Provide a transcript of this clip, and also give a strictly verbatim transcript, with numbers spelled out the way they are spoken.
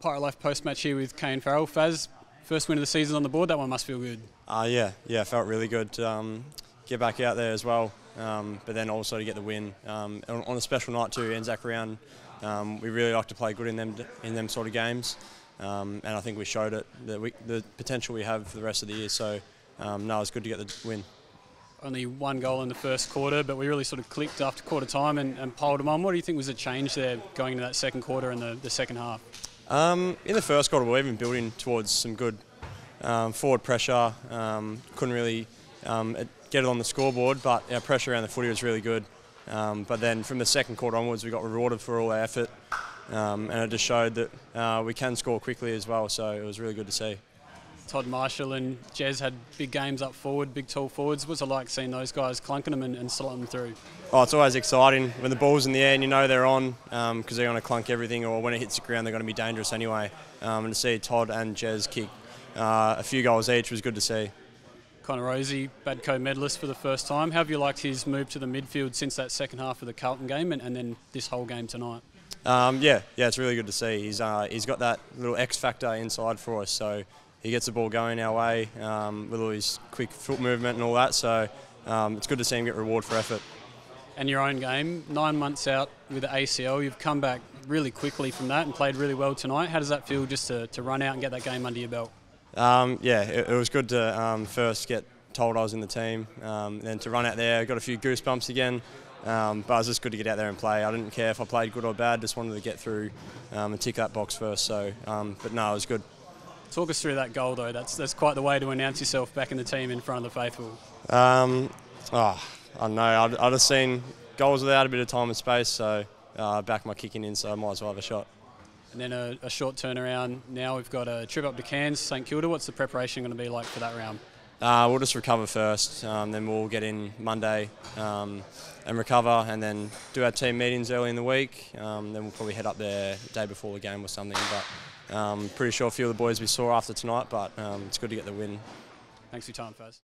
Pirate Life post-match here with Kane Farrell. Faz, first win of the season on the board, that one must feel good. Uh, yeah, yeah, felt really good to um, get back out there as well, um, but then also to get the win. Um, on a special night too, Anzac round, um, we really like to play good in them in them sort of games, um, and I think we showed it, that we, the potential we have for the rest of the year, so um, no, it's good to get the win. Only one goal in the first quarter, but we really sort of clicked after quarter time and, and piled them on. What do you think was the change there going into that second quarter and the, the second half? Um, in the first quarter, we were even building towards some good um, forward pressure. Um, couldn't really um, get it on the scoreboard, but our pressure around the footy was really good. Um, but then from the second quarter onwards, we got rewarded for all our effort, um, and it just showed that uh, we can score quickly as well, so it was really good to see. Todd Marshall and Jez had big games up forward, big tall forwards. What's it like seeing those guys clunking them and, and slotting them through? Oh, it's always exciting when the ball's in the air and you know they're on, because um, they're going to clunk everything, or when it hits the ground they're going to be dangerous anyway. Um, and to see Todd and Jez kick uh, a few goals each was good to see. Connor Rosy, Badco medalist for the first time. How have you liked his move to the midfield since that second half of the Carlton game and, and then this whole game tonight? Um, yeah, yeah, it's really good to see. He's uh, he's got that little X factor inside for us, so he gets the ball going our way um, with all his quick foot movement and all that, so um, it's good to see him get reward for effort. And your own game, nine months out with the A C L, you've come back really quickly from that and played really well tonight. How does that feel just to, to run out and get that game under your belt? Um, yeah, it, it was good to um, first get told I was in the team, um, then to run out there. I got a few goosebumps again, um, but it was just good to get out there and play. I didn't care if I played good or bad, just wanted to get through um, and tick that box first, so, um, but no, it was good. Talk us through that goal, though. That's that's quite the way to announce yourself back in the team in front of the faithful. Um, oh, I don't know. I'd, I'd have seen goals without a bit of time and space, so uh, back my kicking in, so I might as well have a shot. And then a, a short turnaround. Now we've got a trip up to Cairns, St Kilda. What's the preparation going to be like for that round? Uh, we'll just recover first, um, then we'll get in Monday um, and recover, and then do our team meetings early in the week. Um, then we'll probably head up there the day before the game or something, but I'm um, pretty sure a few of the boys we saw after tonight, but um, it's good to get the win. Thanks for your time, Faz.